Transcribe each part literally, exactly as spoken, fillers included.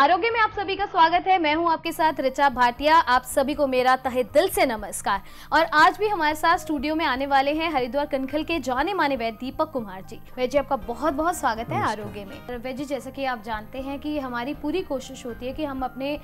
आरोग्य में आप सभी का स्वागत है। मैं हूं आपके साथ ऋचा भाटिया। आप सभी को मेरा तहे दिल से नमस्कार। और आज भी हमारे साथ स्टूडियो में आने वाले हैं हरिद्वार कनखल के जाने माने वैद्य दीपक कुमार जी। वैद्य जी, आपका बहुत बहुत स्वागत है आरोग्य में। वैद्य जी, जैसा कि आप जानते हैं कि हमारी पूरी कोशिश होती है कि हम अपने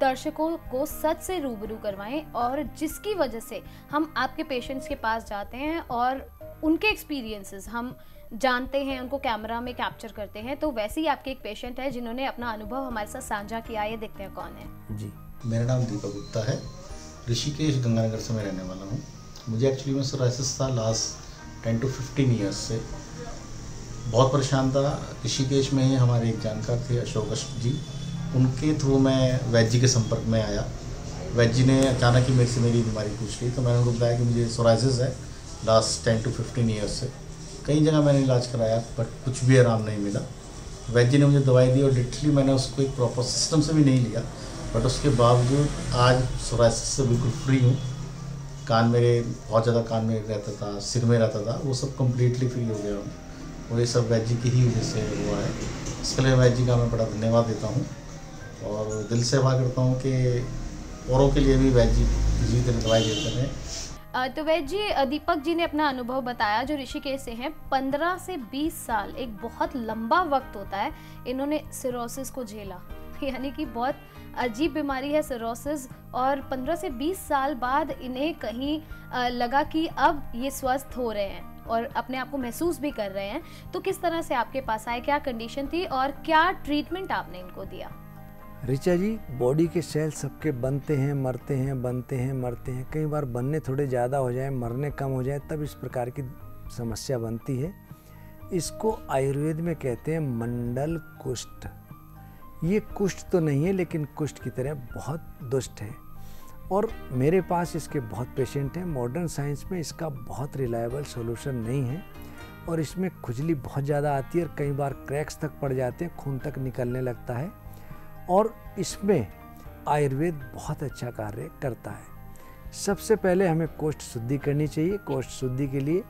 दर्शकों को सच से रूबरू करवाएं, और जिसकी वजह से हम आपके पेशेंट्स के पास जाते हैं और उनके एक्सपीरियंसेस हम जानते हैं, उनको कैमरा में कैप्चर करते हैं। तो वैसे ही आपके एक पेशेंट है जिन्होंने अपना अनुभव हमारे साथ साझा किया है। देखते हैं कौन है जी। मेरा नाम दीपक गुप्ता है, ऋषिकेश गंगानगर से मैं रहने वाला हूँ। मुझे एक्चुअली में सोरायसिस था last ten to fifteen years से, बहुत परेशान था। ऋषिकेश में ही हमारे एक जानकार थे अशोक जी, उनके थ्रू मैं वैद्य जी के संपर्क में आया। वैद्य जी ने अचानक ही मेरे से मेरी बीमारी पूछ ली, तो मैंने उनको बताया कि मुझे सोरायसिस है last ten to fifteen years से। कई जगह मैंने इलाज कराया बट कुछ भी आराम नहीं मिला। वैद्य जी ने मुझे दवाई दी और लिटरली मैंने उसको एक प्रॉपर सिस्टम से भी नहीं लिया, बट उसके बावजूद आज सोरायसिस से बिल्कुल फ्री हूँ। कान मेरे बहुत ज़्यादा कान में रहता था, सिर में रहता था, वो सब कम्प्लीटली फ्री हो गया हूँ। और ये सब वैद्य जी की ही वजह से हुआ है। इसके लिए वैद्य जी का मैं बड़ा धन्यवाद देता हूँ और दिल से आभार करता हूँ कि औरों के लिए भी वैद्य जी दवाई देते हैं। तो वैद्य जी, दीपक जी ने अपना अनुभव बताया जो ऋषिकेश से हैं। पंद्रह से बीस साल एक बहुत लंबा वक्त होता है। इन्होंने सिरोसिस को झेला, यानी कि बहुत अजीब बीमारी है सिरोसिस, और पंद्रह से बीस साल बाद इन्हें कहीं लगा कि अब ये स्वस्थ हो रहे हैं और अपने आप को महसूस भी कर रहे हैं। तो किस तरह से आपके पास आए, क्या कंडीशन थी और क्या ट्रीटमेंट आपने इनको दिया? ऋचा जी, बॉडी के सेल सबके बनते हैं, मरते हैं, बनते हैं, मरते हैं। कई बार बनने थोड़े ज़्यादा हो जाए, मरने कम हो जाए, तब इस प्रकार की समस्या बनती है। इसको आयुर्वेद में कहते हैं मंडल कुष्ठ। ये कुष्ठ तो नहीं है लेकिन कुष्ठ की तरह बहुत दुष्ट है, और मेरे पास इसके बहुत पेशेंट हैं। मॉडर्न साइंस में इसका बहुत रिलायबल सोल्यूशन नहीं है, और इसमें खुजली बहुत ज़्यादा आती है और कई बार क्रैक्स तक पड़ जाते हैं, खून तक निकलने लगता है, और इसमें आयुर्वेद बहुत अच्छा कार्य करता है। सबसे पहले हमें कोष्ठ शुद्धि करनी चाहिए। कोष्ठ शुद्धि के लिए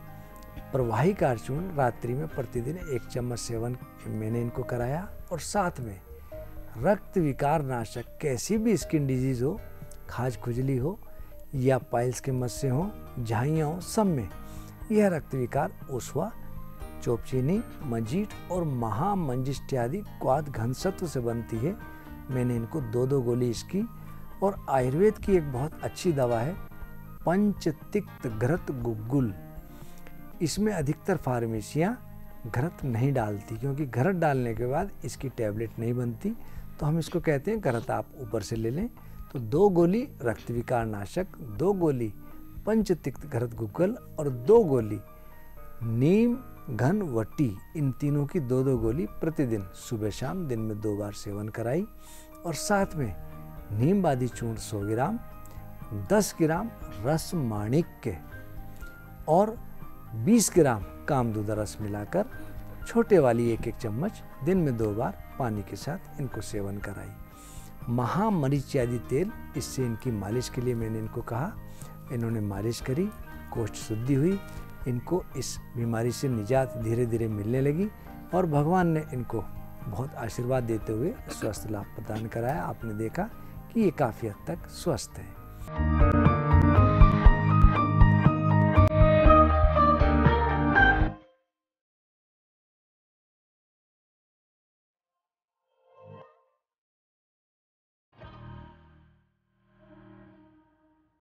प्रवाही कारचूर्ण रात्रि में प्रतिदिन एक चम्मच सेवन मैंने इनको कराया, और साथ में रक्त विकार नाशक, कैसी भी स्किन डिजीज़ हो, खाज खुजली हो या पाइल्स के मस्से हो, झाइयाँ हो, सब में यह रक्त विकार ऊसवा चौपचीनी, मंजिट और महामंजिष्ट आदि क्वाद घनसत्व से बनती है। मैंने इनको दो दो गोली इसकी, और आयुर्वेद की एक बहुत अच्छी दवा है पंचतिक्त घृत गुग्गुल। इसमें अधिकतर फार्मेसियाँ घृत नहीं डालती, क्योंकि घृत डालने के बाद इसकी टैबलेट नहीं बनती, तो हम इसको कहते हैं घृत आप ऊपर से ले लें। तो दो गोली रक्त विकार नाशक, दो गोली पंचतिक्त घृत गुग्गुल और दो गोली नीम घन वटी, इन तीनों की दो दो गोली प्रतिदिन सुबह शाम दिन में दो बार सेवन कराई, और साथ में नीम बादी चूर्ण सौ ग्राम, दस ग्राम रस माणिक के और बीस ग्राम कामदूदा रस मिलाकर छोटे वाली एक एक चम्मच दिन में दो बार पानी के साथ इनको सेवन कराई। महामरीच तेल, इससे इनकी मालिश के लिए मैंने इनको कहा, इन्होंने मालिश करी, कोष्ठ शुद्धि हुई, इनको इस बीमारी से निजात धीरे धीरे मिलने लगी, और भगवान ने इनको बहुत आशीर्वाद देते हुए स्वास्थ्य लाभ प्रदान कराया। आपने देखा कि ये काफ़ी हद तक स्वस्थ है।